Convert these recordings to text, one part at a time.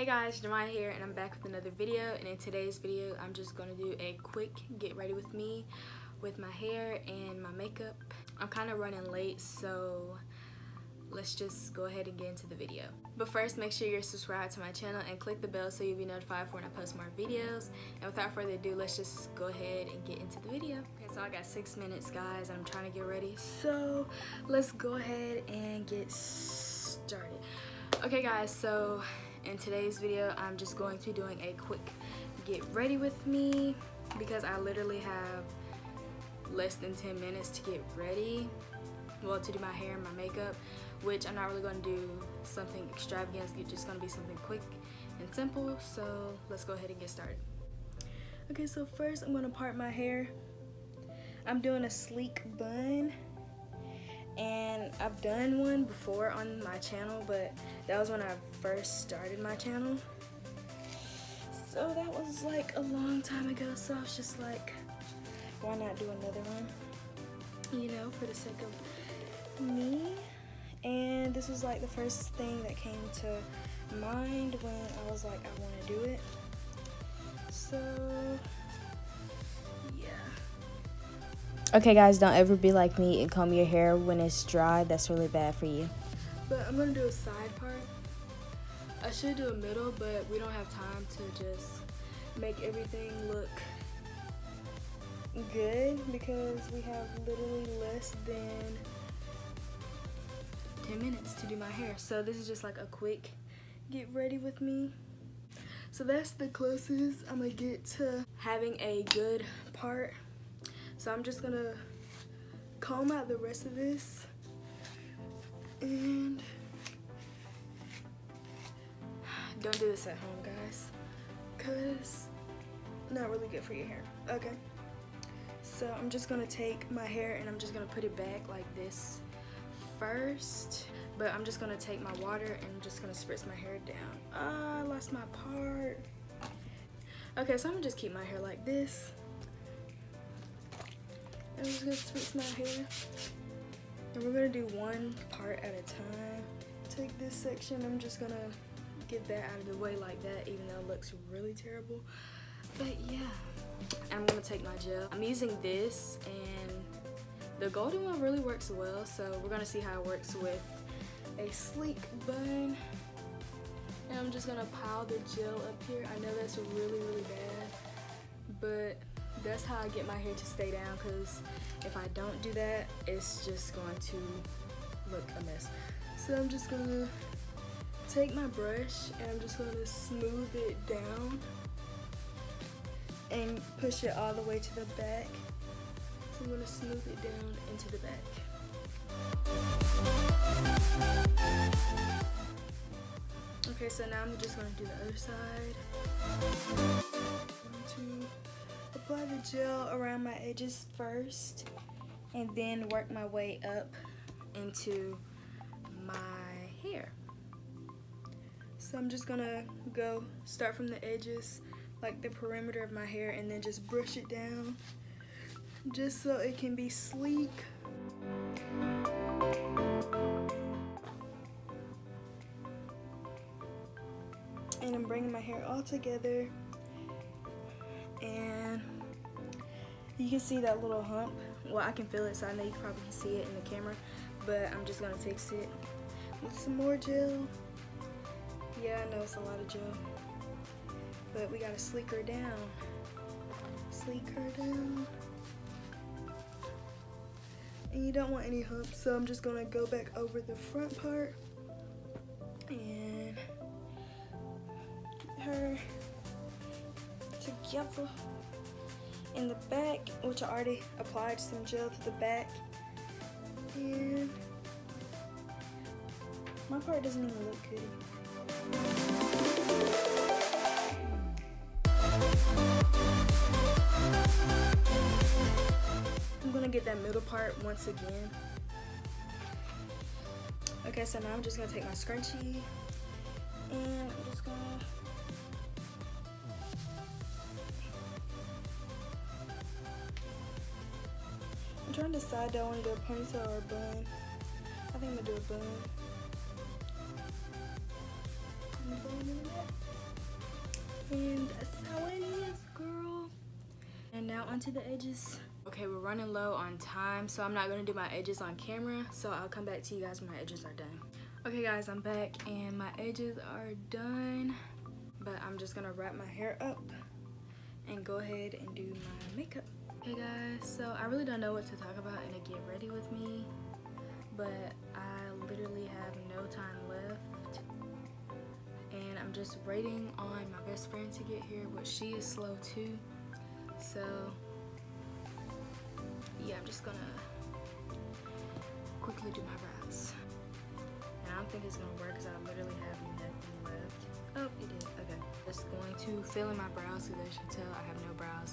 Hey guys, JaMya here, and I'm back with another video. And in today's video, I'm just gonna do a quick get ready with me with my hair and my makeup. I'm kind of running late, so let's just go ahead and get into the video. But first, make sure you're subscribed to my channel and click the bell so you'll be notified for when I post more videos. And without further ado, let's just go ahead and get into the video. Okay, so I got 6 minutes, guys, and I'm trying to get ready. So let's go ahead and get started. Okay, guys, so in today's video, I'm just going to be doing a quick get ready with me because I literally have less than 10 minutes to get ready, well, to do my hair and my makeup, which I'm not really going to do something extravagant. It's just going to be something quick and simple, so let's go ahead and get started. Okay, so first I'm going to part my hair. I'm doing a sleek bun. And I've done one before on my channel, but that was when I first started my channel. So that was like a long time ago, so I was just like, why not do another one? You know, for the sake of me. And this was like the first thing that came to mind when I was like, I want to do it. So, yeah. Okay guys, don't ever be like me and comb your hair when it's dry. That's really bad for you. But I'm gonna do a side part. I should do a middle, but we don't have time to just make everything look good because we have literally less than 10 minutes to do my hair. So this is just like a quick get ready with me. So that's the closest I'm gonna get to having a good part. So I'm just gonna comb out the rest of this and don't do this at home, guys, cause not really good for your hair. Okay, so I'm just gonna take my hair and I'm just gonna put it back like this first, but I'm just gonna take my water and I'm just gonna spritz my hair down. I lost my part. Okay, so I'm gonna just keep my hair like this. I'm just gonna spritz my hair, and we're gonna do one part at a time. Take this section, I'm just gonna get that out of the way like that, even though it looks really terrible. But yeah, I'm gonna take my gel. I'm using this, and the golden one really works well, so we're gonna see how it works with a sleek bun. And I'm just gonna pile the gel up here. I know that's really bad, but that's how I get my hair to stay down, because if I don't do that, it's just going to look a mess. So I'm just gonna take my brush and I'm just gonna smooth it down and push it all the way to the back. So I'm gonna smooth it down into the back. Okay, so now I'm just gonna do the other side. Apply the gel around my edges first and then work my way up into my hair. So I'm just gonna go start from the edges, like the perimeter of my hair, and then just brush it down just so it can be sleek. And I'm bringing my hair all together, and you can see that little hump. Well, I can feel it, so I know you probably can see it in the camera, but I'm just gonna fix it with some more gel. Yeah, I know it's a lot of gel, but we gotta sleek her down. Sleek her down. And you don't want any humps, so I'm just gonna go back over the front part and get her together in the back, which I already applied some gel to the back, and my part doesn't even look good. I'm gonna get that middle part once again. Okay, so now I'm just gonna take my scrunchie and I'm just gonna trying to decide do I want to do a ponytail or a bun. I think I'm gonna do a bun. and sew it is, girl. And now onto the edges. Okay, we're running low on time, so I'm not gonna do my edges on camera, so I'll come back to you guys when my edges are done. Okay guys, I'm back and my edges are done, but I'm just gonna wrap my hair up and go ahead and do my makeup. Hey guys, so I really don't know what to talk about in a get ready with me, but I literally have no time left and I'm just waiting on my best friend to get here, but she is slow too. So yeah, I'm just gonna quickly do my brows. I don't think it's gonna work because I literally have nothing left. Oh, it did. Okay. Just going to fill in my brows because as you can tell I have no brows.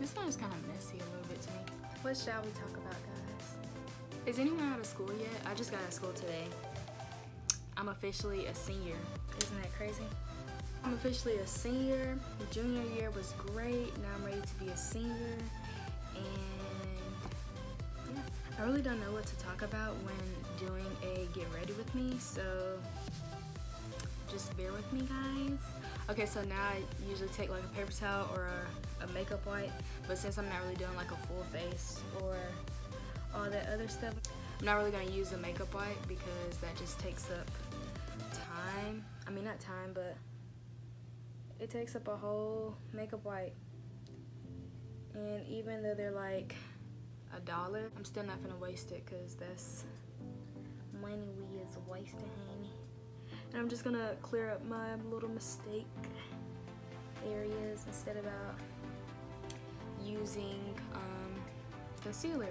This one is kind of messy a little bit to me. What shall we talk about, guys? Is anyone out of school yet? I just got out of school today. I'm officially a senior. Isn't that crazy? I'm officially a senior. The junior year was great. Now I'm ready to be a senior. And yeah, I really don't know what to talk about when doing a get ready with me. So just bear with me, guys. Okay, so now I usually take like a paper towel or a makeup wipe. But since I'm not really doing like a full face or all that other stuff, I'm not really gonna use a makeup wipe because that just takes up time. I mean, not time, but it takes up a whole makeup wipe. And even though they're like $1, I'm still not gonna waste it because that's money we is wasting, honey. And I'm just gonna clear up my little mistake areas instead of using concealer.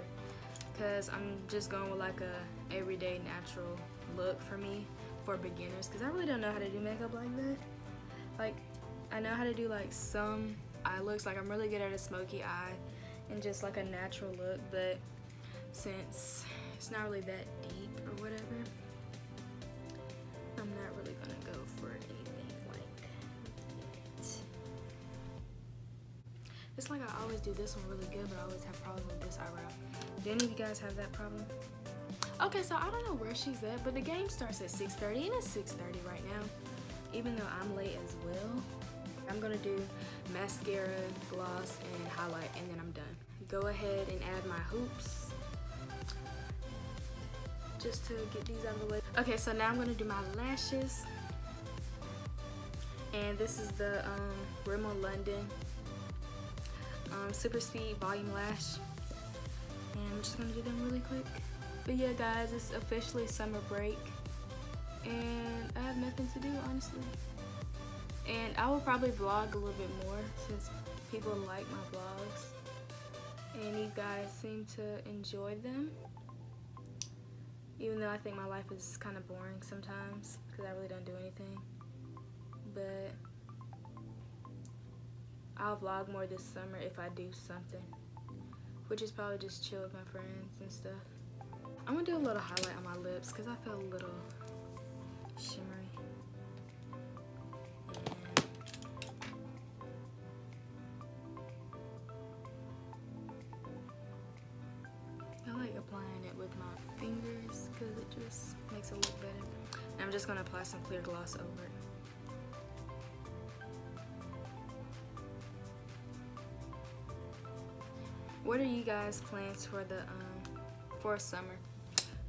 Because I'm just going with like a everyday natural look for me, for beginners, because I really don't know how to do makeup like that. Like, I know how to do like some eye looks, like I'm really good at a smoky eye and just like a natural look, but since it's not really that deep or whatever, I'm not really gonna go for anything like that. It's like I always do this one really good, but I always have problems with this eyebrow. Do any of you guys have that problem? Okay, so I don't know where she's at, but the game starts at 6:30 and it's 6:30 right now, even though I'm late as well. I'm gonna do mascara, gloss, and highlight, and then I'm done. Go ahead and add my hoops just to get these out of the way. Okay, so now I'm gonna do my lashes, and this is the Rimmel London Super Speed Volume Lash. And I'm just gonna do them really quick. But yeah guys, it's officially summer break and I have nothing to do, honestly. And I will probably vlog a little bit more since people like my vlogs and you guys seem to enjoy them, even though I think my life is kind of boring sometimes because I really don't do anything. But I'll vlog more this summer if I do something, which is probably just chill with my friends and stuff. I'm gonna do a little highlight on my lips because I feel a little shimmery. And I like applying it with my fingers because it just makes it look better. And I'm just gonna apply some clear gloss over it. What are you guys' plans for the for summer?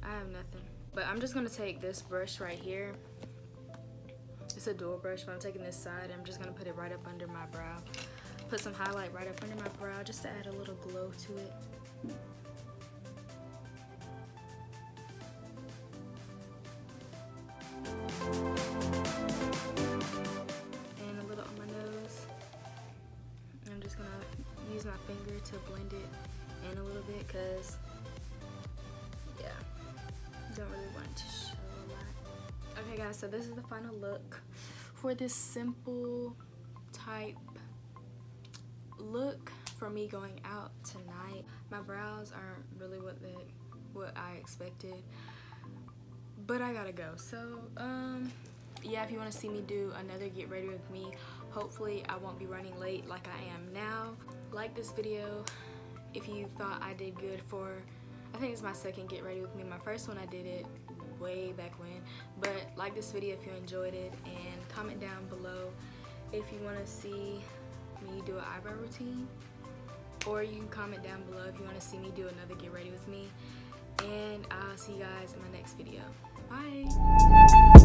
I have nothing. But I'm just gonna take this brush right here. It's a dual brush, but I'm taking this side. I'm just gonna put it right up under my brow. Put some highlight right up under my brow just to add a little glow to it. And a little on my nose. I'm just gonna use my finger to blend it in a little bit because, yeah, don't really want to show a lot. Okay guys, so this is the final look for this simple type look for me going out tonight. My brows aren't really what I expected, but I gotta go. So yeah, if you want to see me do another get ready with me, hopefully I won't be running late like I am now. Like this video if you thought I did good for, I think it's my second get ready with me. My first one I did it way back when, but like this video if you enjoyed it, and comment down below if you want to see me do an eyebrow routine, or you can comment down below if you want to see me do another get ready with me, and I'll see you guys in my next video. Bye.